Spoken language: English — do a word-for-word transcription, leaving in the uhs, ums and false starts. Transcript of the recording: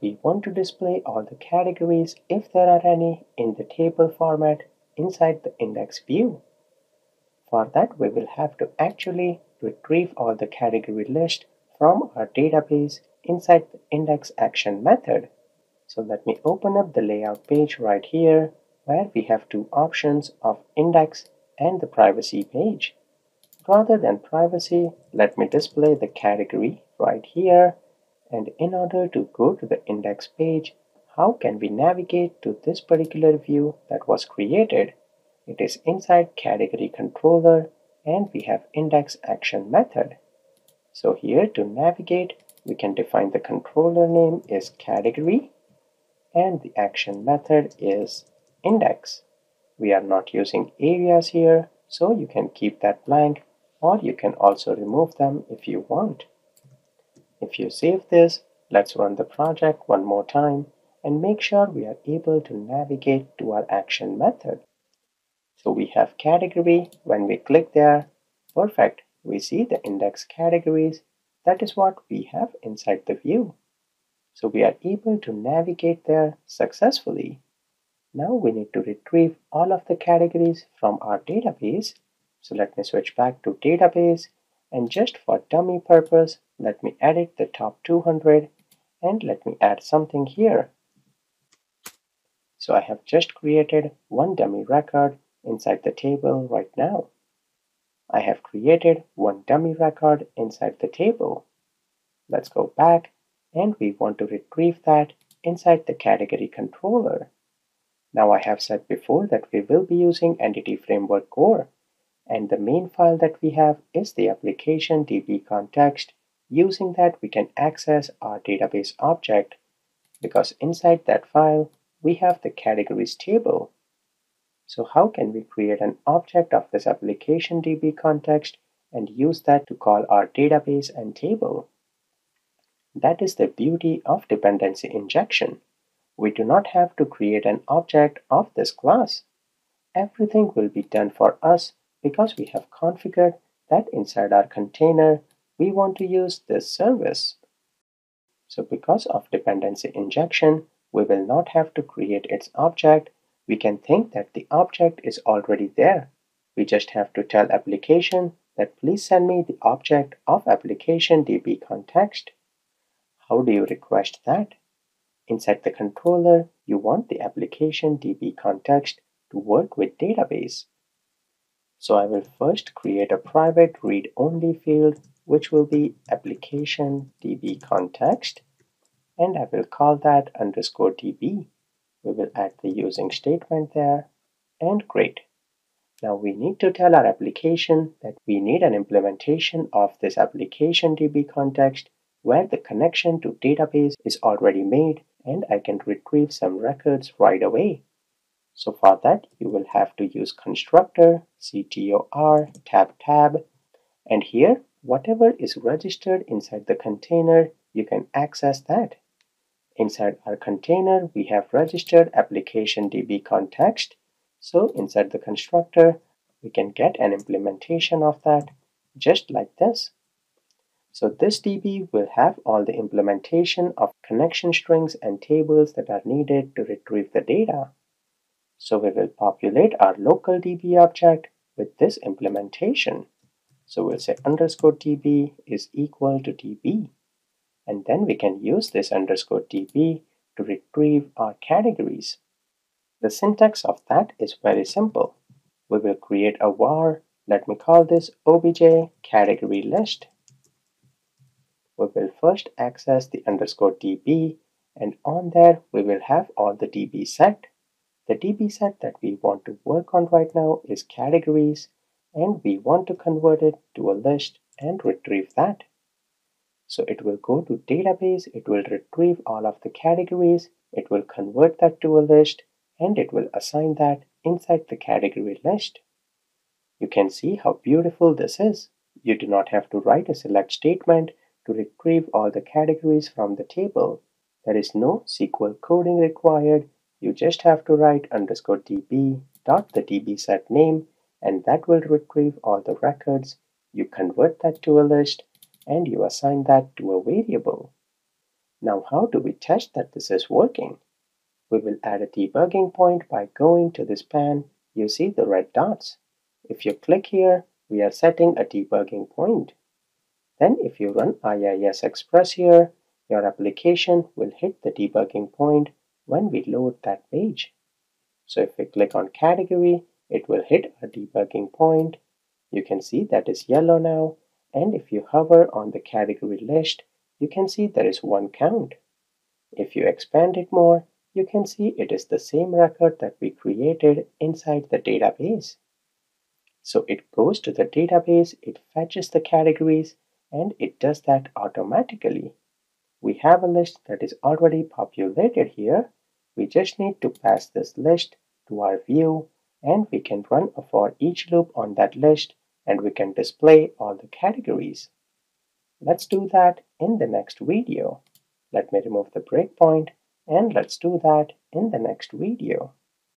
We want to display all the categories, if there are any, in the table format inside the index view. For that, we will have to actually retrieve all the category list from our database inside the index action method. So let me open up the layout page right here, where we have two options of index and the privacy page. Rather than privacy, let me display the category right here. And in order to go to the index page, how can we navigate to this particular view that was created? It is inside category controller, and we have index action method. So here to navigate, we can define the controller name is category, and the action method is index. We are not using areas here, so you can keep that blank, or you can also remove them if you want. If you save this, let's run the project one more time and make sure we are able to navigate to our action method. So we have category. When we click there, perfect. We see the index categories. That is what we have inside the view. So we are able to navigate there successfully. Now we need to retrieve all of the categories from our database. So let me switch back to database. And just for dummy purpose, let me edit the top two hundred and let me add something here. So I have just created one dummy record inside the table right now. I have created one dummy record inside the table. Let's go back, and we want to retrieve that inside the category controller. Now I have said before that we will be using Entity Framework Core. And the main file that we have is the application D B context. Using that, we can access our database object, because inside that file, we have the categories table. So how can we create an object of this application D B context and use that to call our database and table? That is the beauty of dependency injection. We do not have to create an object of this class. Everything will be done for us, because we have configured that inside our container, we want to use this service. So because of dependency injection, we will not have to create its object. We can think that the object is already there. We just have to tell application that please send me the object of application D B context. How do you request that? Inside the controller, you want the application D B context to work with database. So I will first create a private read-only field, which will be application D B context, and I will call that underscore D B. We will add the using statement there, and great. Now we need to tell our application that we need an implementation of this application D B context, where the connection to database is already made, and I can retrieve some records right away. So for that, you will have to use constructor, C T O R, tab tab, and here, whatever is registered inside the container, you can access that. Inside our container, we have registered application D B context. So inside the constructor, we can get an implementation of that, just like this. So this D B will have all the implementation of connection strings and tables that are needed to retrieve the data. So we will populate our local D B object with this implementation. So we'll say underscore D B is equal to D B. And then we can use this underscore D B to retrieve our categories. The syntax of that is very simple. We will create a var. Let me call this obj category list. We will first access the underscore D B. And on there, we will have all the D B set. The D B set that we want to work on right now is categories, and we want to convert it to a list and retrieve that. So it will go to database, it will retrieve all of the categories, it will convert that to a list, and it will assign that inside the category list. You can see how beautiful this is. You do not have to write a select statement to retrieve all the categories from the table. There is no S Q L coding required. You just have to write underscore db dot the db set name, and that will retrieve all the records. You convert that to a list, and you assign that to a variable. Now, how do we test that this is working? We will add a debugging point by going to this pan. You see the red dots. If you click here, we are setting a debugging point. Then if you run I I S Express here, your application will hit the debugging point when we load that page. So if we click on category, it will hit a debugging point. You can see that is yellow now. And if you hover on the category list, you can see there is one count. If you expand it more, you can see it is the same record that we created inside the database. So it goes to the database, it fetches the categories, and it does that automatically. We have a list that is already populated here. We just need to pass this list to our view, and we can run a for each loop on that list, and we can display all the categories. Let's do that in the next video. Let me remove the breakpoint, and let's do that in the next video.